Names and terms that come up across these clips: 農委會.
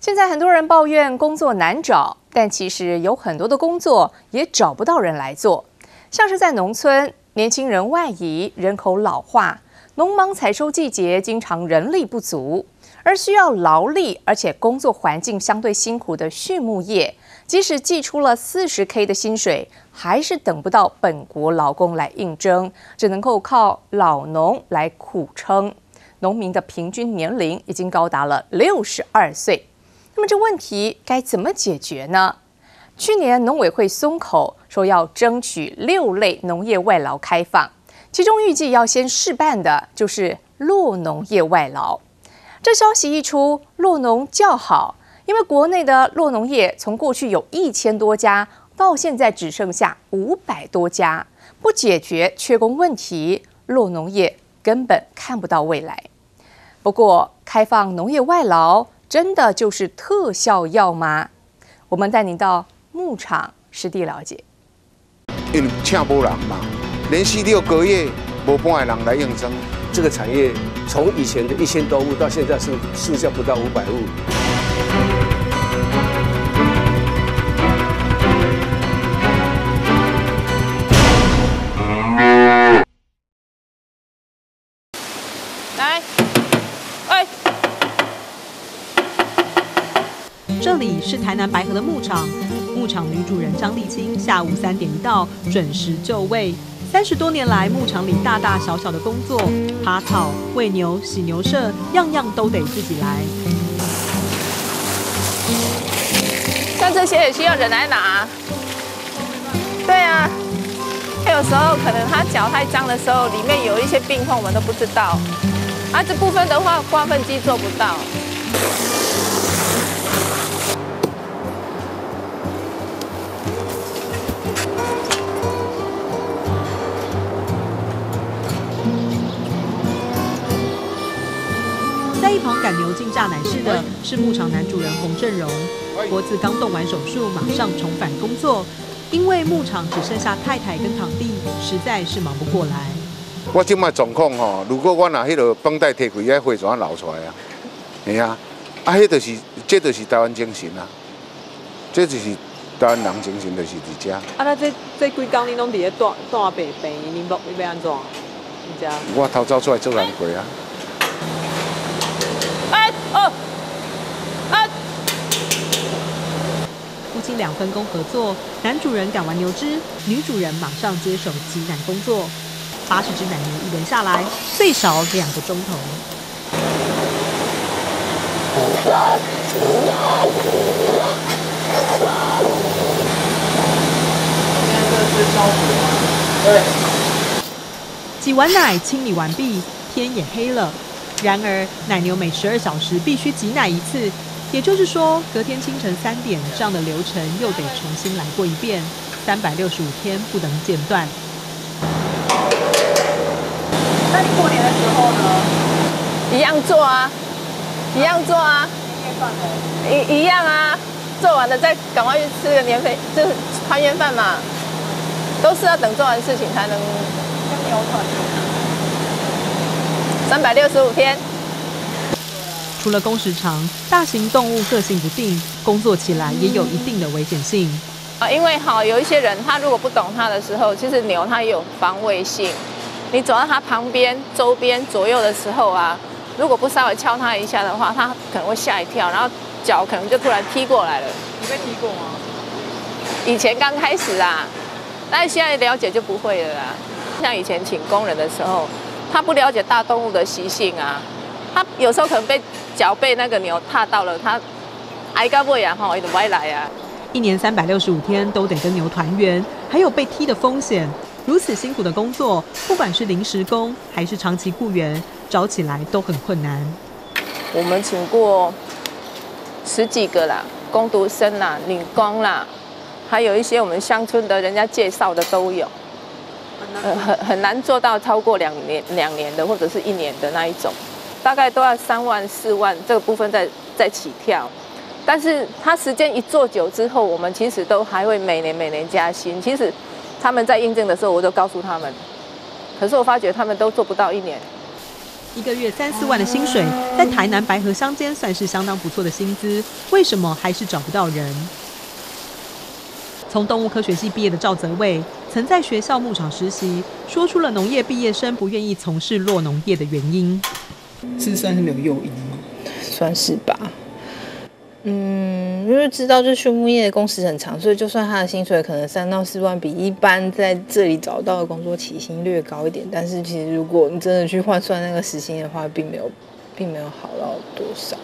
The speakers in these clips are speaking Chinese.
现在很多人抱怨工作难找，但其实有很多的工作也找不到人来做，像是在农村，年轻人外移，人口老化，农忙采收季节经常人力不足，而需要劳力而且工作环境相对辛苦的畜牧业，即使寄出了40K 的薪水，还是等不到本国劳工来应征，只能够靠老农来苦撑。农民的平均年龄已经高达了62岁。 那么这问题该怎么解决呢？去年农委会松口说要争取6类农业外劳开放，其中预计要先试办的就是落农业外劳。这消息一出，落农叫好，因为国内的落农业从过去有1000多家，到现在只剩下500多家，不解决缺工问题，落农业根本看不到未来。不过，开放农业外劳， 真的就是特效药吗？我们带您到牧场实地了解。因为请不人嘛，连续6个月无半个人来应征。这个产业从以前的1000多户到现在剩下不到500户。来，哎。 这里是台南白河的牧场，牧场女主人张丽青下午3点一到，准时就位。30多年来，牧场里大大小小的工作，爬草、喂牛、洗牛舍，样样都得自己来。像这些也需要人来拿。对啊，它有时候可能它脚太脏的时候，里面有一些病痛，我们都不知道。啊，这部分的话，刮粪机做不到。 在一旁赶牛进榨奶室的是牧场男主人洪振荣，脖子刚动完手术，马上重返工作，因为牧场只剩下太太跟堂弟，实在是忙不过来。我即卖状况吼，如果我拿迄个绷带摕开，血全流出来啊，系啊，啊，迄就是，这就是台湾精神啊，这就是。 当然，人精神就是伫遮。啊，那这几工你拢伫咧大白病，你要安怎？伫遮。我头早出来做人过啊。哎哦，哎。夫妻俩分工合作，男主人赶完牛只，女主人马上接手挤奶工作。80只奶牛一人下来，最少2个钟头。 挤完奶，清理完毕，天也黑了。然而，奶牛每12小时必须挤奶一次，也就是说，隔天清晨3点，这样的流程又得重新来过一遍，365天不能间断。那你过年的时候呢？一样做啊，一样做啊，一样啊。 做完了再赶快去吃个年费，就是团圆饭嘛，都是要等做完事情才能。365天。除了工时长，大型动物个性不定，工作起来也有一定的危险性。啊，因为好有一些人，他如果不懂它的时候，其实牛它也有防卫性。你走到它旁边、周边、左右的时候啊，如果不稍微敲它一下的话，它可能会吓一跳，然后 脚可能就突然踢过来了。你被踢过吗？以前刚开始啊，但现在了解就不会了啦。像以前请工人的时候，他不了解大动物的习性啊，他有时候可能被那个牛踏到了，他挨个喂啊吼，一直歪来啊。一年365天都得跟牛团圆，还有被踢的风险。如此辛苦的工作，不管是临时工还是长期雇员，找起来都很困难。我们请过 10几个啦，工读生啦，女工啦，还有一些我们乡村的人家介绍的都有，很难做到超过两年的或者是1年的那一种，大概都要3万4万这个部分在起跳，但是他时间一做久之后，我们其实都还会每年加薪。其实他们在应征的时候，我都告诉他们，可是我发觉他们都做不到1年。一个月3、4万的薪水，在台南白河乡间算是相当不错的薪资，为什么还是找不到人？从动物科学系毕业的赵泽卫，曾在学校牧场实习，说出了农业毕业生不愿意从事酪农业的原因。是算是没有诱因吗？算是吧。因为知道这畜牧业的工时很长，所以就算他的薪水可能3到4万，比一般在这里找到的工作起薪略高一点，但是其实如果你真的去换算那个时薪的话，并没有好到多少。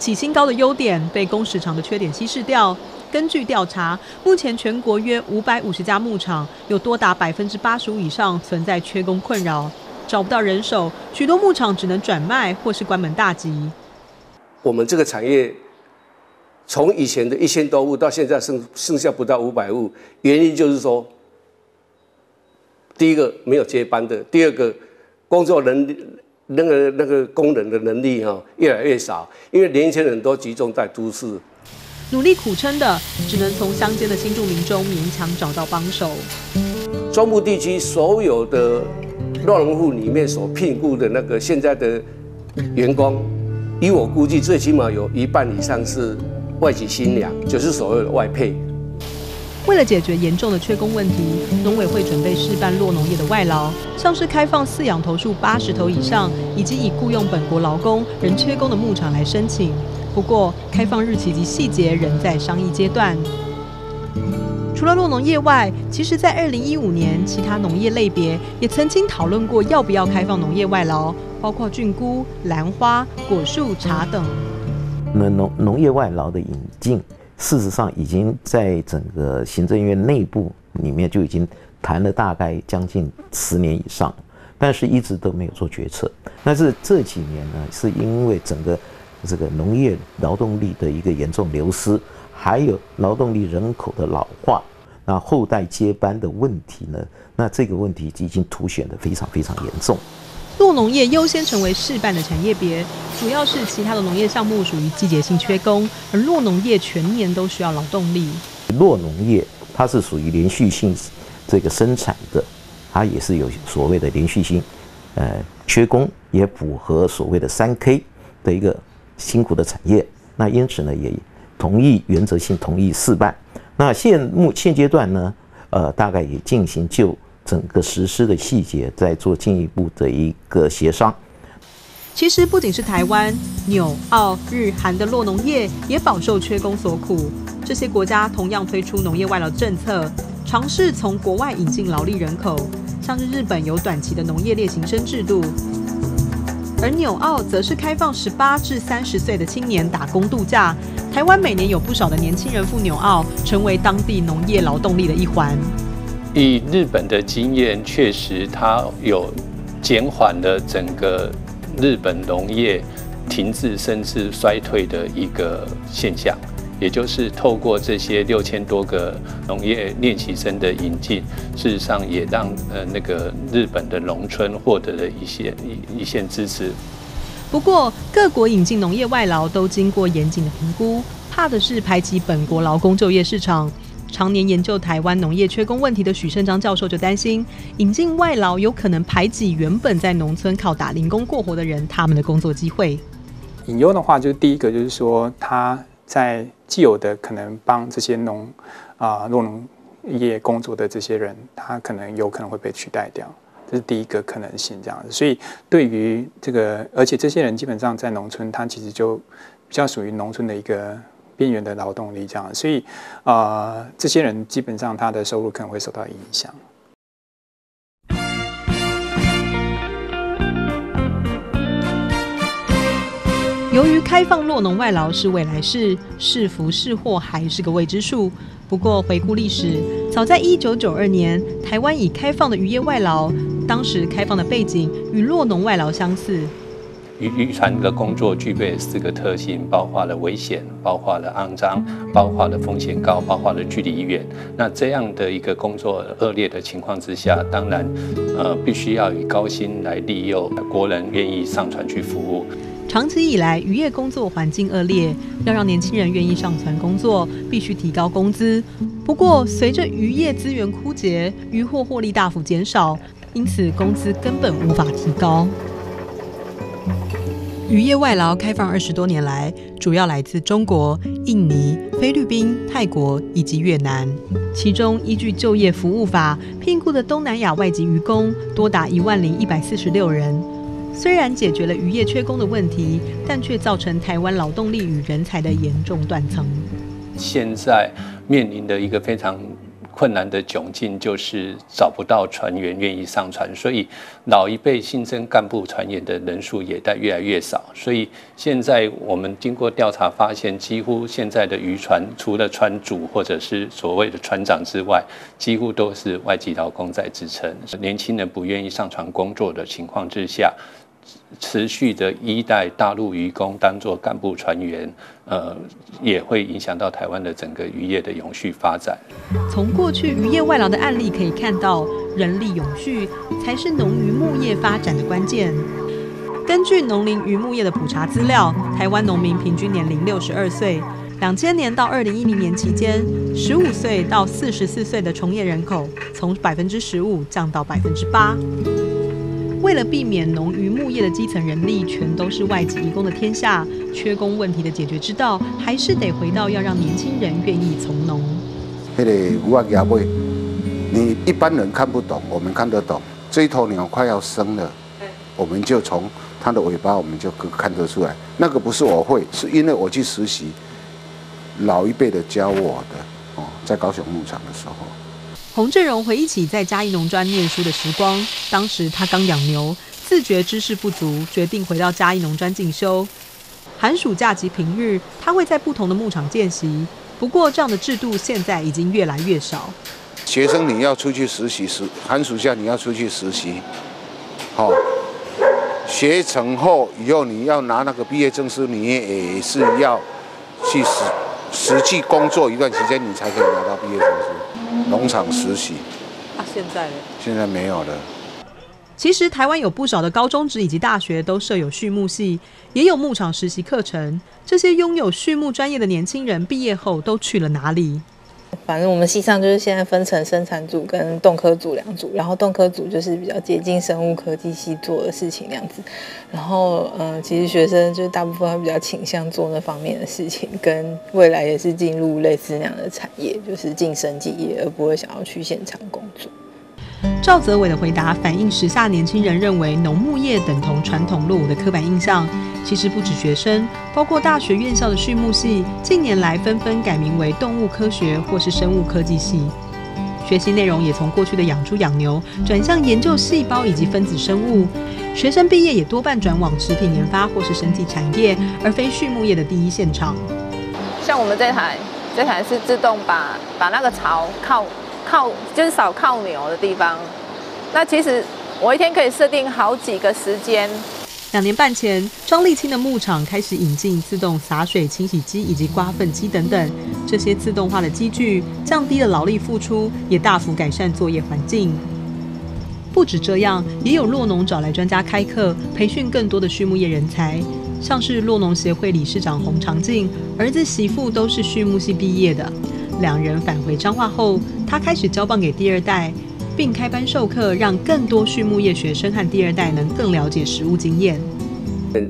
起薪高的优点被工时长的缺点稀释掉。根据调查，目前全国约550家牧场，有多达85%以上存在缺工困扰，找不到人手，许多牧场只能转卖或是关门大吉。我们这个产业。 从以前的1000多户到现在剩下不到500户，原因就是说，第一个没有接班的，第二个工作能力那个工人的能力越来越少，因为年轻人都集中在都市，努力苦撑的只能从乡间的新住民中勉强找到帮手。中部地区所有的酪农户里面所聘雇的那个现在的员工，以我估计最起码有1半以上是。 外籍新娘就是所谓的外配。为了解决严重的缺工问题，农委会准备试办酪农业的外劳，像是开放饲养头数80头以上，以及以雇用本国劳工仍缺工的牧场来申请。不过，开放日期及细节仍在商议阶段。除了酪农业外，其实在2015年，其他农业类别也曾经讨论过要不要开放农业外劳，包括菌菇、兰花、果树、茶等。 农业外劳的引进，事实上已经在整个行政院内部里面就已经谈了大概将近10年以上，但是一直都没有做决策。但是这几年呢，是因为整个这个农业劳动力的一个严重流失，还有劳动力人口的老化，那后代接班的问题呢，那这个问题已经凸显得非常严重。 酪农业优先成为试办的产业别，主要是其他的农业项目属于季节性缺工，而酪农业全年都需要劳动力。酪农业它是属于连续性这个生产的，它也是有所谓的连续性，缺工也符合所谓的3K 的一个辛苦的产业。那因此呢，也原则性同意试办。那现阶段呢，大概也进行就。 整个实施的细节在做进一步的一个协商。其实不仅是台湾、纽、澳、日、韩的酪农业也饱受缺工所苦，这些国家同样推出农业外劳政策，尝试从国外引进劳力人口。像是日本有短期的农业烈行生制度，而纽澳则是开放18至30岁的青年打工度假。台湾每年有不少的年轻人赴纽澳，成为当地农业劳动力的一环。 以日本的经验，确实它有减缓了整个日本农业停滞甚至衰退的一个现象，也就是透过这些6000多个农业练习生的引进，事实上也让那个日本的农村获得了一线支持。不过，各国引进农业外劳都经过严谨的评估，怕的是排挤本国劳工就业市场。 常年研究台湾农业缺工问题的许胜章教授就担心，引进外劳有可能排挤原本在农村靠打零工过活的人，他们的工作机会。引诱的话，就是第一个就是说，他在既有的可能帮这些农业工作的这些人，他有可能会被取代掉，这是第一个可能性这样子。所以对于这个，而且这些人基本上在农村，他其实就比较属于农村的一个。 边缘的劳动力这样，所以这些人基本上他的收入可能会受到影响。由于开放酪农外劳是未来事，是福是祸还是个未知数。不过回顾历史，早在1992年，台湾已开放的渔业外劳，当时开放的背景与酪农外劳相似。 渔船的工作具备4个特性，包括了危险，包括了肮脏，包括了风险高，包括了距离远。那这样的一个工作恶劣的情况之下，当然，必须要以高薪来利诱国人愿意上船去服务。长期以来，渔业工作环境恶劣，要让年轻人愿意上船工作，必须提高工资。不过，随着渔业资源枯竭，渔获利大幅减少，因此工资根本无法提高。渔业外劳开放20多年来，主要来自中国、印尼、菲律宾、泰国以及越南。其中，依据就业服务法聘雇的东南亚外籍渔工多达10146人。虽然解决了渔业缺工的问题，但却造成台湾劳动力与人才的严重断层。现在面临的一个非常困难的窘境就是找不到船员愿意上船，所以老一辈新生干部船员的人数也在越来越少。所以现在我们经过调查发现，几乎现在的渔船除了船主或者是所谓的船长之外，几乎都是外籍劳工在支撑。年轻人不愿意上船工作的情况之下，持续的依赖大陆渔工当作干部船员，也会影响到台湾的整个渔业的永续发展。从过去渔业外劳的案例可以看到，人力永续才是农渔牧业发展的关键。根据农林渔牧业的普查资料，台湾农民平均年龄62岁，2000年到2010年期间，15岁到44岁的从业人口从15%降到8%。为了避免农渔牧业的基层人力全都是外籍移工的天下，缺工问题的解决之道，还是得回到要让年轻人愿意从农。你一般人看不懂，我们看得懂。这一头鸟快要生了，我们就从它的尾巴，我们就看得出来。那个不是我会，是因为我去实习，老一辈的教我的哦，在高雄牧场的时候。洪振荣回忆起在嘉义农专念书的时光，当时他刚养牛，自觉知识不足，决定回到嘉义农专进修。寒暑假及平日，他会在不同的牧场见习。不过，这样的制度现在已经越来越少。学生你要出去实习，寒暑假你要出去实习，好，学成后以后你要拿那个毕业证书，你也是要去实际工作一段时间，你才可以拿到毕业证书。农场实习，现在没有了。其实台湾有不少的高中职以及大学都设有畜牧系，也有牧场实习课程。这些拥有畜牧专业的年轻人毕业后都去了哪里？反正我们系上就是现在分成生产组跟动科组2组，然后动科组就是比较接近生物科技系做的事情那样子。然后其实学生就是大部分会比较倾向做那方面的事情，跟未来也是进入类似那样的产业，就是进生技业，而不会想要去现场工作。赵泽伟的回答反映时下年轻人认为农牧业等同传统落伍的刻板印象。其实不止学生，包括大学院校的畜牧系，近年来纷纷改名为动物科学或是生物科技系。学习内容也从过去的养猪养牛，转向研究细胞以及分子生物。学生毕业也多半转往食品研发或是生技产业，而非畜牧业的第一现场。像我们这台是自动把那个槽靠就是少靠牛的地方，那其实我一天可以设定好几个时间。2年半前，张立青的牧场开始引进自动洒水清洗机以及刮粪机等等，这些自动化的机具降低了劳力付出，也大幅改善作业环境。不止这样，也有落农找来专家开课，培训更多的畜牧业人才，像是落农协会理事长洪长进，儿子媳妇都是畜牧系毕业的。2人返回彰化后，他开始交棒给第二代，并开班授课，让更多畜牧业学生和第二代能更了解实务经验。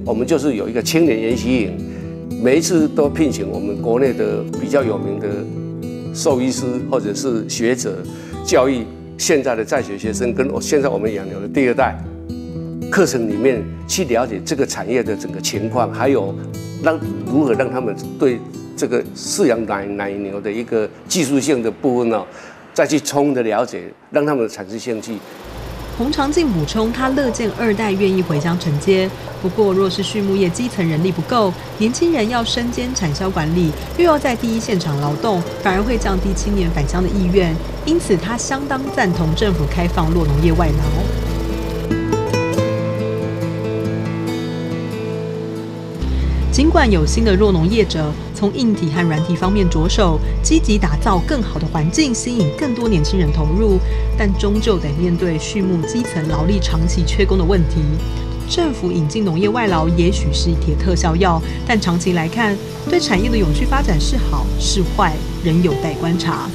我们就是有一个青年研习营，每一次都聘请我们国内的比较有名的兽医师或者是学者，教育现在的在学学生跟现在我们养牛的第二代。课程里面去了解这个产业的整个情况，还有如何让他们对这个饲养奶牛的一个技术性的部分呢，再去充的了解，让他们产生兴趣。洪长进补充，他乐见2代愿意回乡承接，不过若是畜牧业基层人力不够，年轻人要身兼产销管理，又要在第一现场劳动，反而会降低青年返乡的意愿。因此，他相当赞同政府开放落农业外劳。尽管有新的落农业者从硬体和软体方面着手，积极打造更好的环境，吸引更多年轻人投入，但终究得面对畜牧基层劳力长期缺工的问题。政府引进农业外劳也许是一帖特效药，但长期来看，对产业的永续发展是好是坏，仍有待观察。